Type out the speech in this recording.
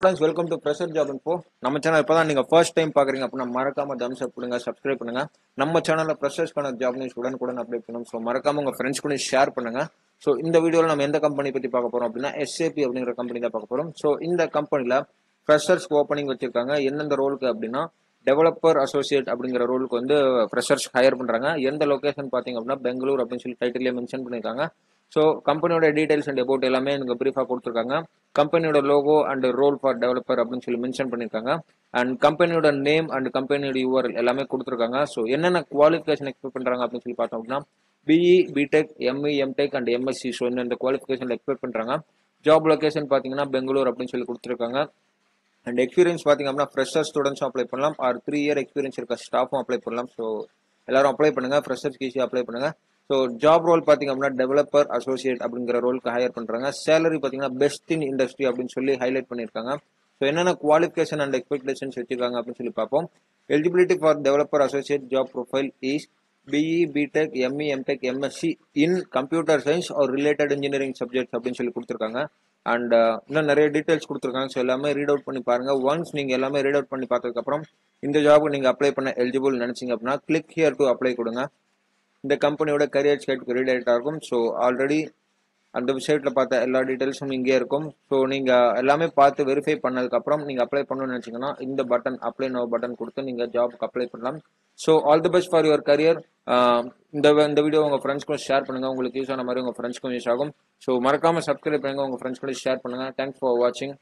Friends, welcome to Pressure Job Info. Nama channel you first time paakringa appo marakama thumbs up pudunga subscribe pannunga. Nama channel la pressures pana job news udan update pannum. So marakama unga friends ku share pannunga. So in the video la nama endha company patti paakaporam appadina SAP abingra company da paakaporam. So in the company la freshers opening vechirukanga. Endha role ku appadina developer associate abingra role ku vende freshers hire pandranga. Endha location pathinga appadina Bangalore appdin solli title la mention panniranga. So company details and about ellame enga brief ah koduthirukanga. Company logo and role for developer appdinu mention pannirukanga, and company name and company URL ellame kuduthirukanga. So enna qualification expect pandranga appdinu solli paathomna BE BTech ME MTech and MSc. So indha qualification expect pandranga. Job location pathina Bangalore appdinu solli kuduthirukanga, and experience pathinga appadina fresher students apply pannalam or 3 year experience iruka staff apply pannalam. So ellarum apply pannunga, freshers ku easy apply pannunga. So job role pathing appadina developer associate abingra role ku hire pandranga. Salary pathina best in industry appdin solli highlight pannirukanga. So enna qualification and expectations vechirukanga appdin solli paapom. Eligibility for developer associate job profile is BE BTech ME MTech MSc in computer science or related engineering subjects appdin solli kuduthirukanga, and inna nariya details kuduthirukanga. So ellame read out panni paarenga. Once neenga ellame read out panni paathadukku appuram indha job ku neenga apply panna eligible nenachinga appadina click here to apply kudunga. The company would career site related arkum. So already on the website la paatha ella details inge irukum. So neenga ellame paathu verify pannadukku appuram neenga apply pannonu nenachingana indha button apply now button kuduthu neenga job ku apply pannalam. So all the best for your career. Indha video unga friends ku share pannunga, ungalku use ana mari unga friends ku use agum. So marakama subscribe pannunga, unga friends ku share pannunga. Thanks for watching.